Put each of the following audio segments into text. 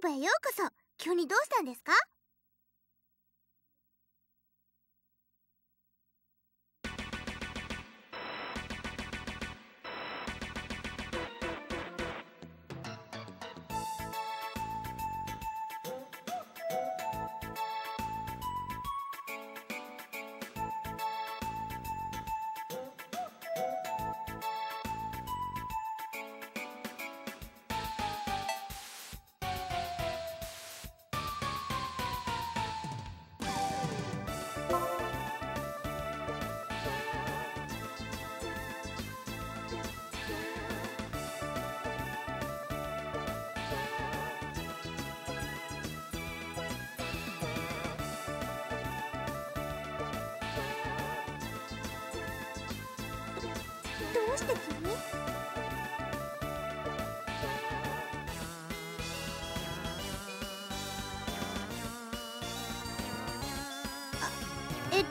部へようこそ。急にどうしたんですか？どうして急に？いえ、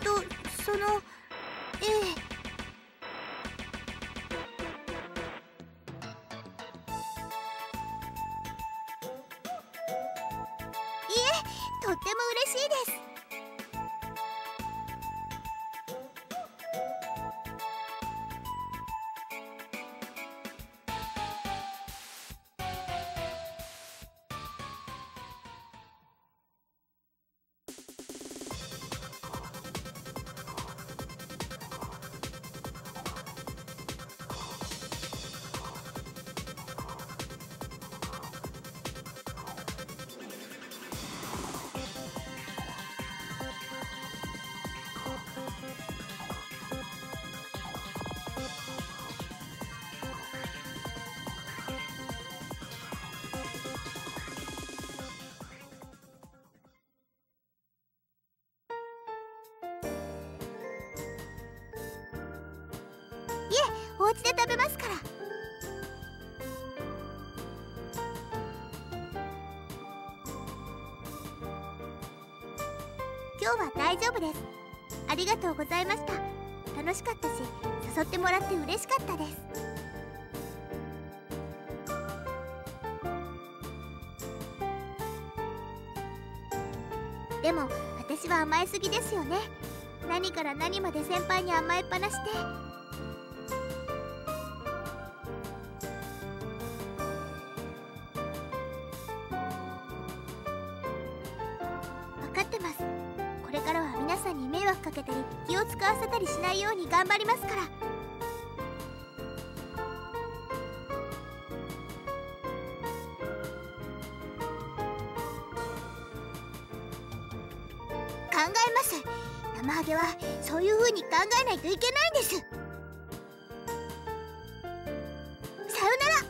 とっても嬉しいです。お家で食べますから。今日は大丈夫です。ありがとうございました。楽しかったし、誘ってもらって嬉しかったです。でも私は甘えすぎですよね。何から何まで先輩に甘えっぱなしで。これからは皆さんに迷惑かけたり気を使わせたりしないように頑張りますから。考えます。生ハゲはそういう風に考えないといけないんです。さよなら。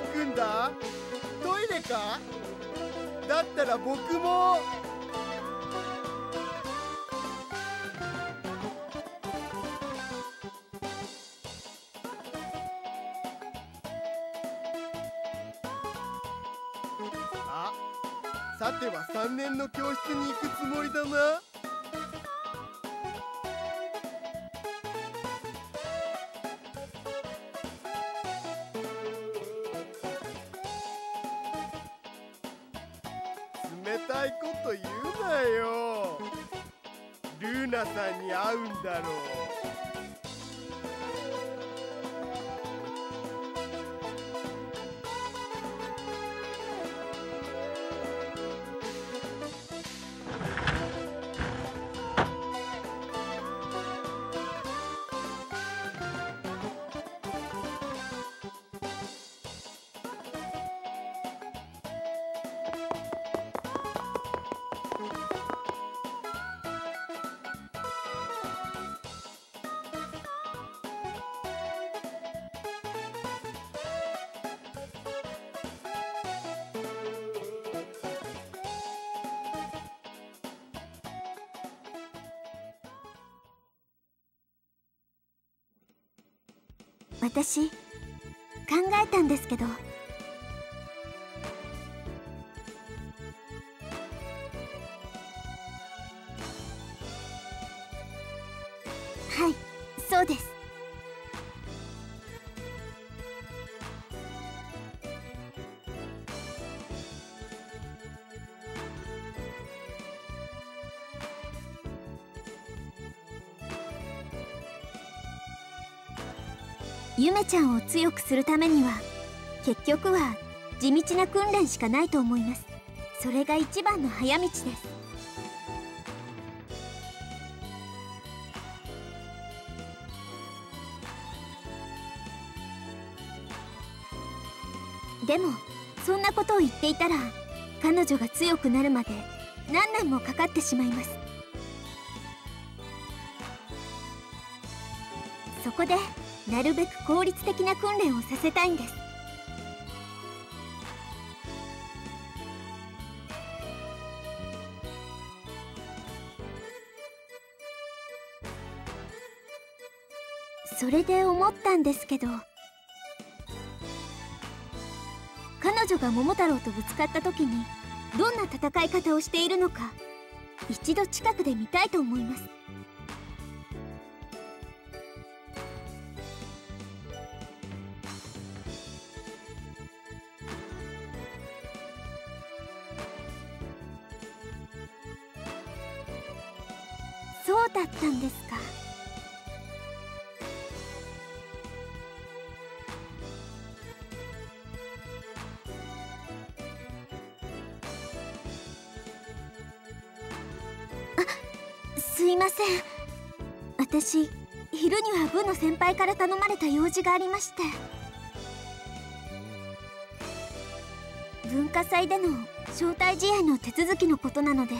行くんだ？トイレか？だったら僕も。あ、さては3年の教室に行くつもりだな。冷たいこと言うなよ。ルーナさんに会うんだろう。私考えたんですけど、はい、そうです。ゆめちゃんを強くするためには結局は地道な訓練しかないと思います。それが一番の早道です。でもそんなことを言っていたら彼女が強くなるまで何年もかかってしまいます。そこでなるべく効率的な訓練をさせたいんです。それで思ったんですけど、彼女が桃太郎とぶつかった時にどんな戦い方をしているのか一度近くで見たいと思います。そうだったんですか。あ、すいません。私、昼には部の先輩から頼まれた用事がありまして。文化祭での招待試合の手続きのことなので。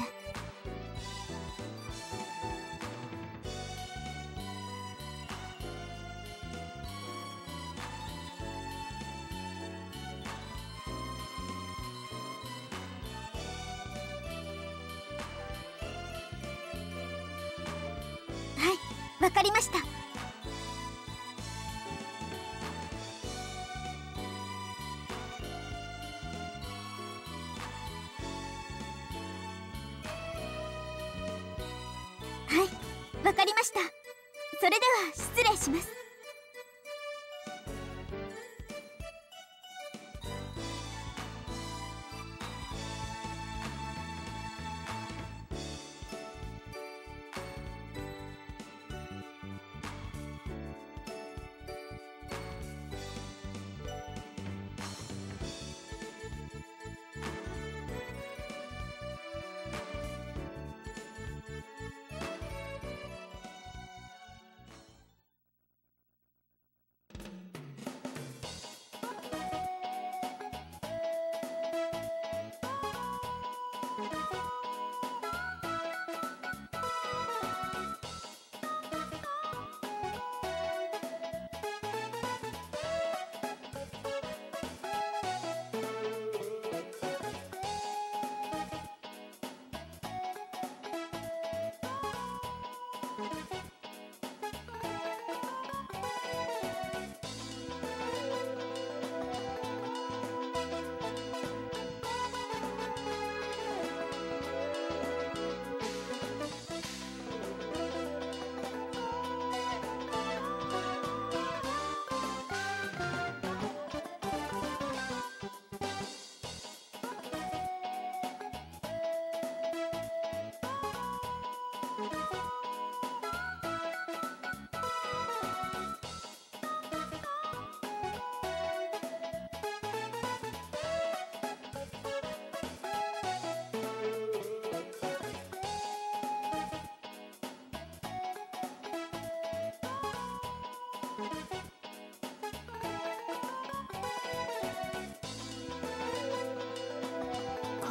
わかりました。はい、わかりました。それでは失礼します。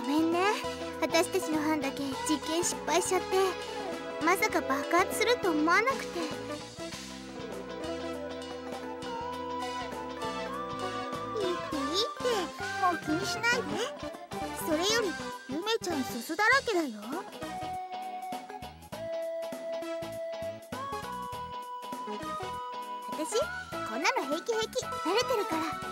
めんね、私たちの班だけ実験失敗しちゃって、まさか爆発すると思わなくて。いいっていいって、もう気にしないで。それよりゆめちゃんすすだらけだよ。私こんなの平気平気、慣れてるから。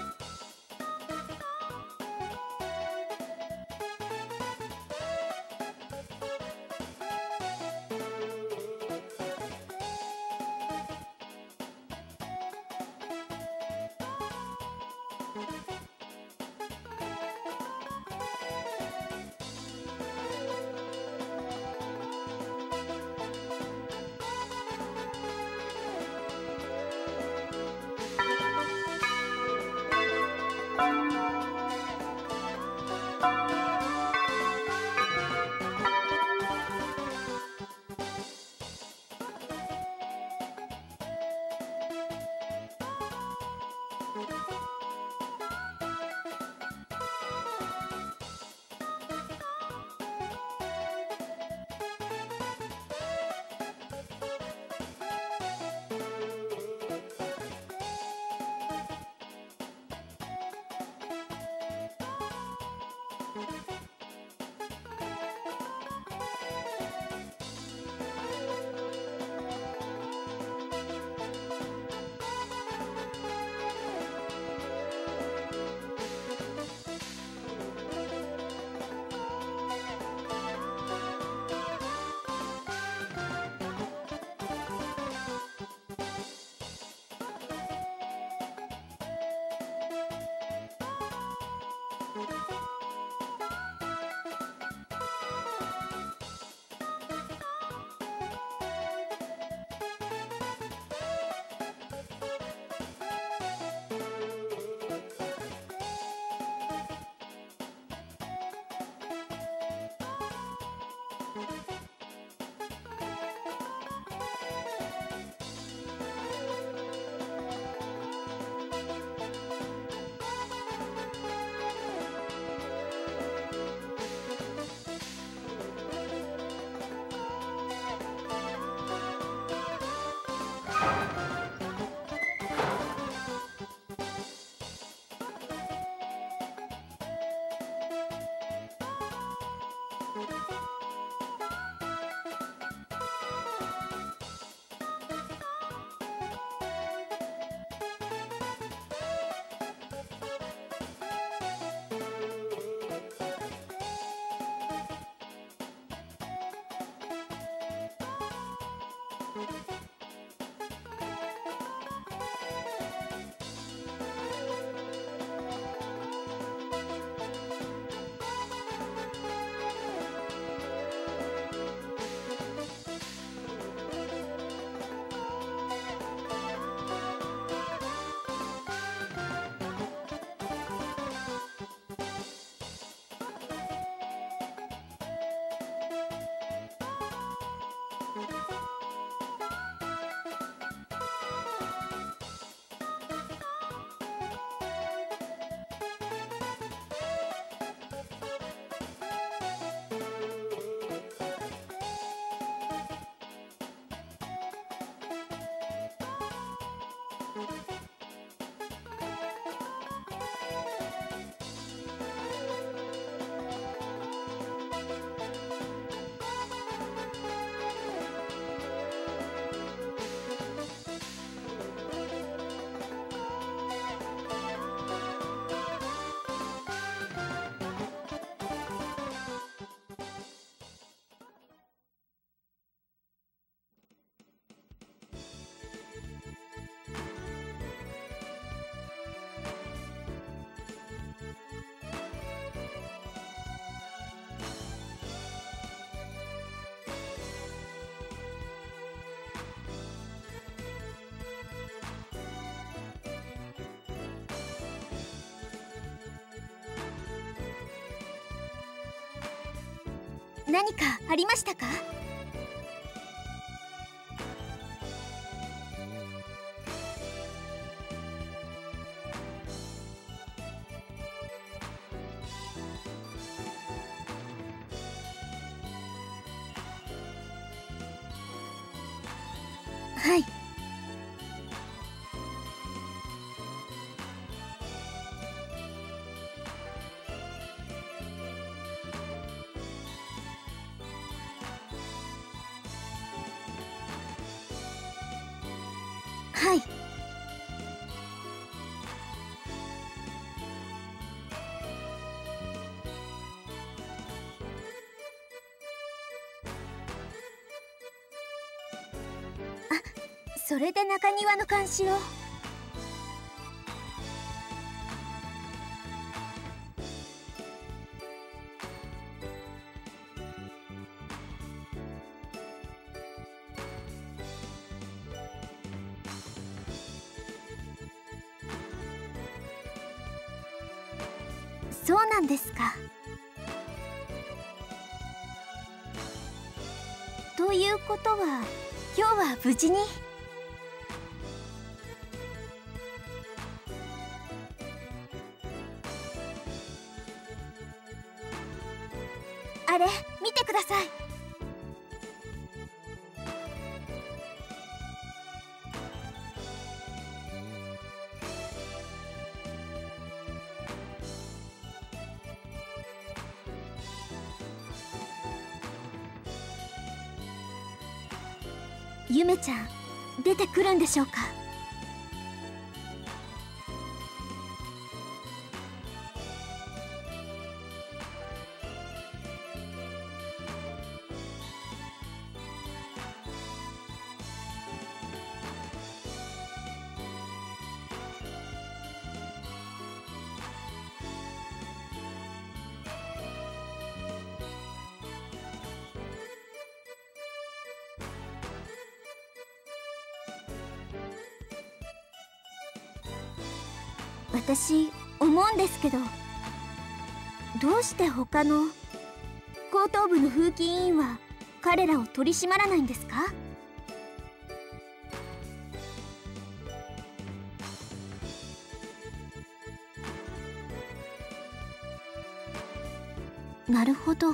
何かありましたか？はい。はい。あ、それで中庭の監視を。そうなんですか。ということは今日は無事に。あれ見てください。ゆめちゃん、出てくるんでしょうか。私、思うんですけど、どうして他の後頭部の風紀委員は彼らを取り締まらないんですか？なるほど。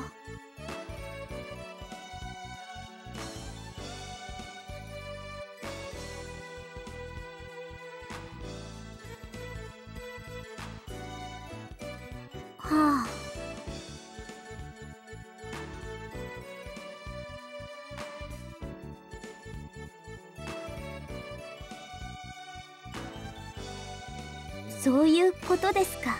そういうことですか。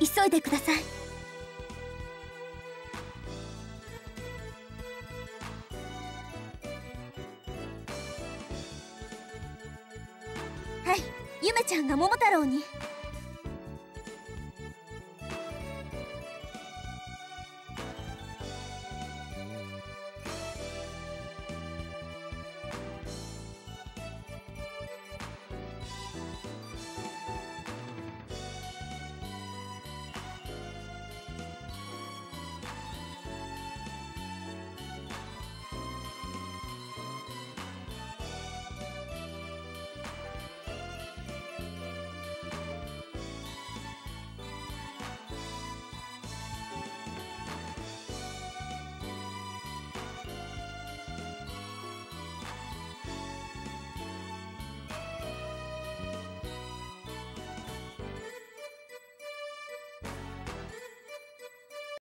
急いでください。はい、ゆめちゃんが桃太郎に。